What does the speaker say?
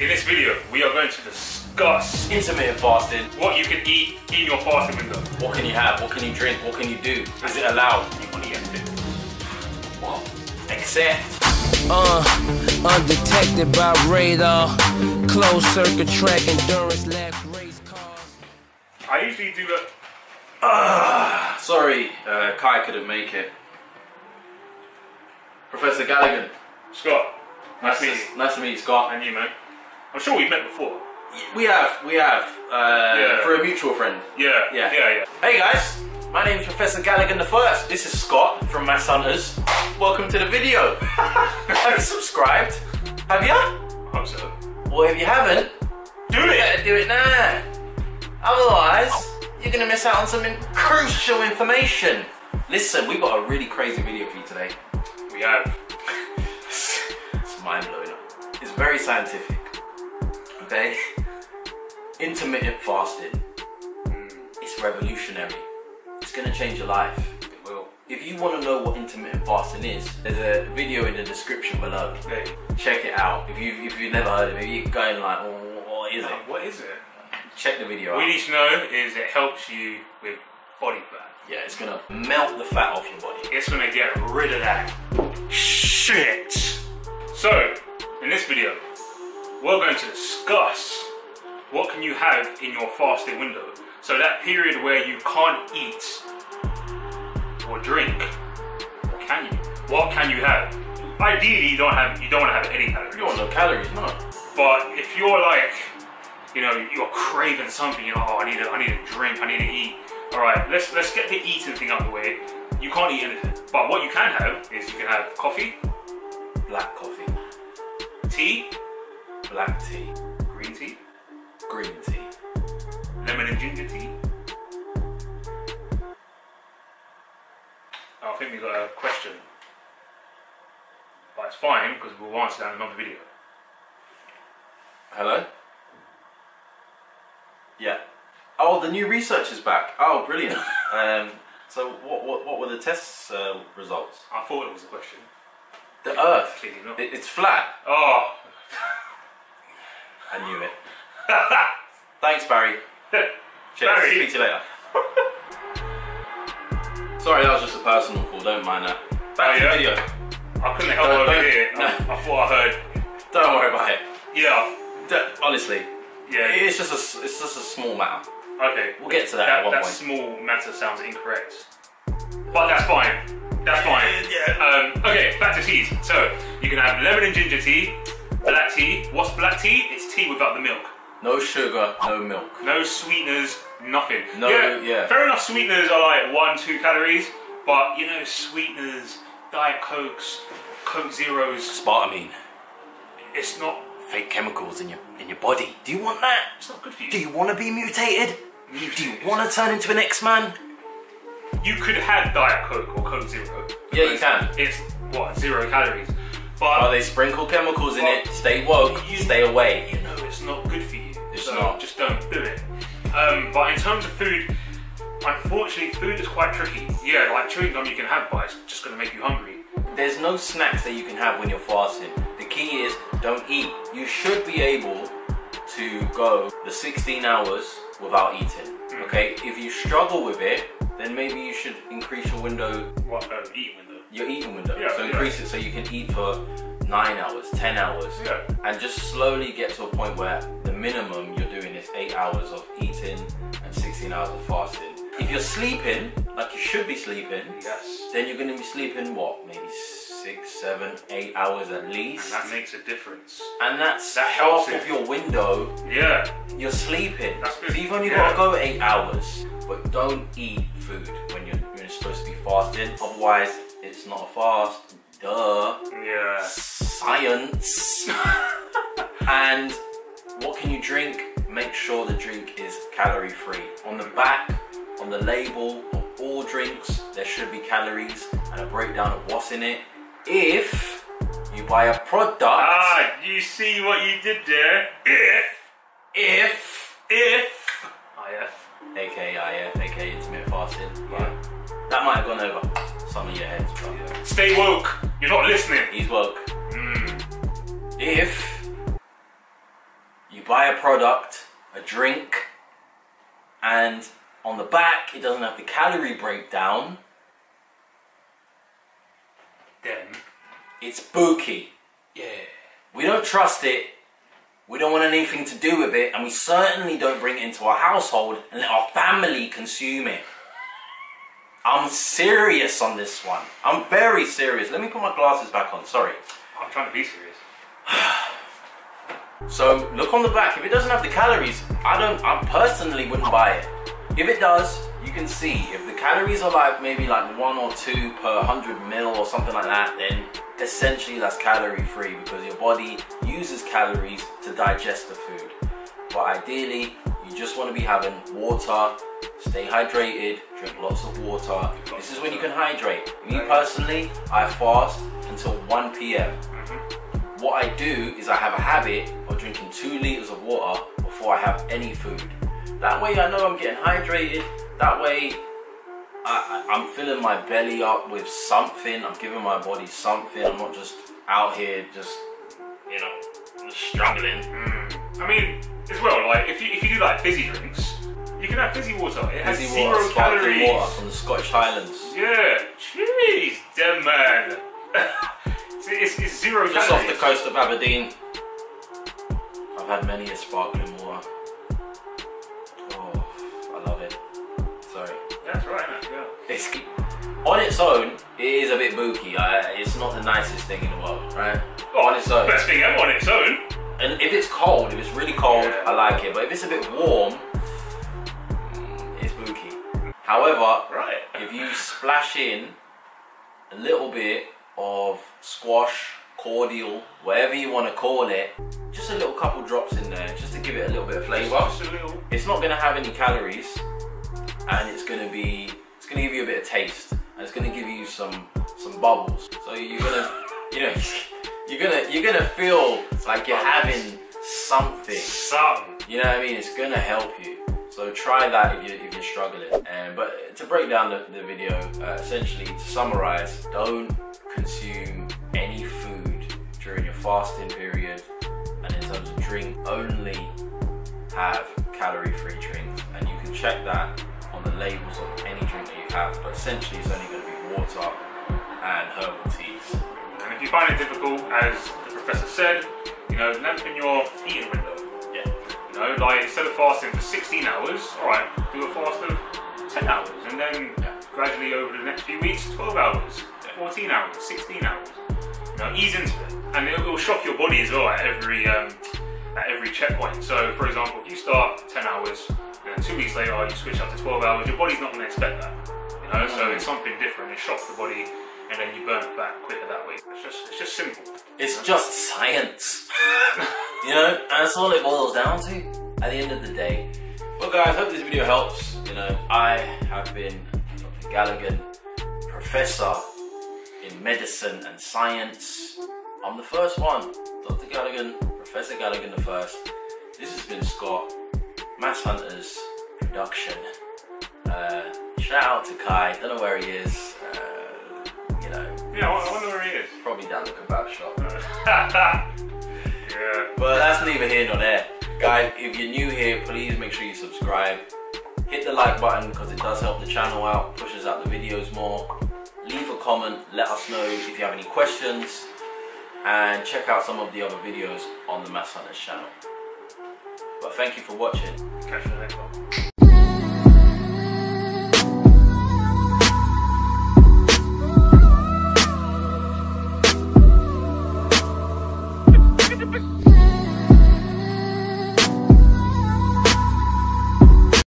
In this video, we are going to discuss intermittent fasting. What you can eat in your fasting window. What can you have? What can you drink? What can you do? Is it allowed? You can eat anything. Well, except undetected by radar, closed circuit track, endurance laps, race cars. I usually do a sorry, Kai couldn't make it. Professor Galligan. Scott. Nice to meet you, Scott. And you, mate. I'm sure we've met before. We have. Yeah. For a mutual friend. Yeah. Hey guys, my name is Professor Galligan the First. This is Scott from Mass Hunters. Welcome to the video. Have you subscribed? Have you? I hope so. Well, if you haven't, do it now. Otherwise, you're gonna miss out on some crucial information. Listen, we've got a really crazy video for you today. We have. It's mind blowing. It's very scientific. Okay? Intermittent fasting. It's revolutionary. It's gonna change your life. It will. If you wanna know what intermittent fasting is, there's a video in the description below. Hey. Check it out. If you've never heard of it, you're going like, oh, what is it? What is it? Check the video out. What you need to know is it helps you with body fat. Yeah, it's gonna melt the fat off your body. It's gonna get rid of that shit. So, in this video, we're going to discuss what can you have in your fasting window. So that period where you can't eat or drink, or can you? What can you have? Ideally, you don't want to have any calories. You want no calories, no. But if you're like, you know, you're craving something, you're like, oh, I need a drink, I need to eat. Alright, let's get the eating thing out of the way. You can't eat anything. But what you can have is you can have coffee. Black coffee. Tea. Black tea. Green tea. Green tea. Lemon and ginger tea. I think we got a question. But it's fine, because we'll answer that in another video. Hello? Yeah. Oh, the new research is back. Oh, brilliant. So what were the test results? I thought it was a question. The Earth. Clearly not. It's flat. Oh. I knew it. Thanks, Barry. Cheers. Barry. Speak to you later. Sorry, that was just a personal call. Don't mind that. Back to the video. I couldn't help over here. No. I thought I heard. Don't worry about it. Yeah. Honestly. Yeah. It's just a small matter. Okay, we'll get to that at one point. That small matter sounds incorrect. But that's fine. That's fine. Yeah. Okay, back to teas. So, you can have lemon and ginger tea, black tea. What's black tea? It's tea without the milk. No sugar, no milk. No sweeteners, nothing. No, yeah. Fair enough, sweeteners are like 1-2 calories, but you know, sweeteners, Diet Cokes, Coke Zeros. Spartamine. It's not fake chemicals in your body. Do you want that? It's not good for you. Do you want to be mutated? Do you want to turn into an X-Man? You could have Diet Coke or Coke Zero. Yeah, you can. It's, what, 0 calories. But they sprinkle chemicals in it. Stay woke, stay away. You know, it's not good for you. It's not. Just don't do it. But in terms of food, unfortunately, food is quite tricky. Yeah, like chewing gum you can have, but it's just going to make you hungry. There's no snacks that you can have when you're fasting. The key is don't eat. You should be able to go the 16 hours without eating, okay? If you struggle with it, then maybe you should increase your window. What, no, eating window? Your eating window. Yeah, so increase it so you can eat for 9 hours, 10 hours. Yeah. And just slowly get to a point where the minimum you're doing is 8 hours of eating and 16 hours of fasting. If you're sleeping, like you should be sleeping, yes, then you're going to be sleeping, what, maybe 6, 7, 8 hours at least. And that makes a difference. And that half of your window. Yeah. You're sleeping. So you've only got to go 8 hours. But don't eat food when you're supposed to be fasting. Otherwise, it's not a fast. Duh. Yeah. Science. And what can you drink? Make sure the drink is calorie free. On the back, on the label of all drinks, there should be calories and a breakdown of what's in it. If you buy a product... Ah, you see what you did there? If... IF. AKA IF, AKA intermittent fasting. Yeah. That might have gone over some of your heads. But yeah. Stay woke. You're not listening. He's woke. If buy a product, a drink, and on the back it doesn't have the calorie breakdown, then it's spooky. Yeah. We don't trust it, we don't want anything to do with it, and we certainly don't bring it into our household and let our family consume it. I'm serious on this one. I'm very serious. Let me put my glasses back on, sorry. I'm trying to be serious. So look on the back, if it doesn't have the calories, I personally wouldn't buy it. If it does, you can see, if the calories are like maybe like 1 or 2 per 100 ml or something like that, then essentially that's calorie free because your body uses calories to digest the food. But ideally, you just want to be having water, stay hydrated, drink lots of water. This is when you can hydrate. Me personally, I fast until 1 p.m. What I do is I have a habit of drinking 2 liters of water before I have any food. That way I know I'm getting hydrated, that way I'm filling my belly up with something, I'm giving my body something, I'm not just out here just, you know, struggling. I mean, as well, like, if you do like fizzy drinks, you can have fizzy water, it has fizzy 0 calories. Water from the Scottish Highlands. Yeah, jeez, damn man. It's 0 calories. Just off the coast of Aberdeen. I've had many a sparkling water. Oh, I love it. Sorry. That's right, man. Yeah. It's, on its own, it is a bit booky. It's not the nicest thing in the world, right? Oh, on its own. Best thing ever on its own. And if it's cold, if it's really cold, yeah. I like it. But if it's a bit warm, it's booky. However, right. If you splash in a little bit of squash, cordial, whatever you want to call it, just a little couple drops in there just to give it a little bit of flavour. It's not going to have any calories, and it's going to give you a bit of taste, and it's going to give you some bubbles. So you're going to, you know, you're going to feel like you're having something. You know what I mean? It's going to help you. So try that if you're struggling. But to break down the video, essentially to summarise, don't consume any food during your fasting period, and in terms of drink, only have calorie-free drinks. And you can check that on the labels of any drink that you have, but essentially it's only going to be water and herbal teas. And if you find it difficult, as the professor said, you know, lengthen your eating window. You know, like instead of fasting for 16 hours, alright, do a fast of 10 hours and then gradually over the next few weeks, 12 hours, 14 hours, 16 hours. You know, ease into it. And it will shock your body as well at every checkpoint. So for example, if you start 10 hours, and then 2 weeks later you switch up to 12 hours, your body's not going to expect that. You know, so it's something different, it shocks the body and then you burn fat quicker that way. It's just simple. It's just science. You know, and that's all it boils down to at the end of the day. Well guys, hope this video helps. You know, I have been Dr. Galligan, professor in medicine and science. I'm the first one, Dr. Galligan, Professor Galligan the first. This has been Scott, Mass Hunters production. Shout out to Kai, don't know where he is. You know, yeah, I wonder where he is. Probably down the kebab shop. Yeah. But that's neither here nor there. Guys, if you're new here, please make sure you subscribe. Hit the like button because it does help the channel out, pushes out the videos more. Leave a comment, let us know if you have any questions. And check out some of the other videos on the Mass Hunters channel. But thank you for watching. Catch you next one.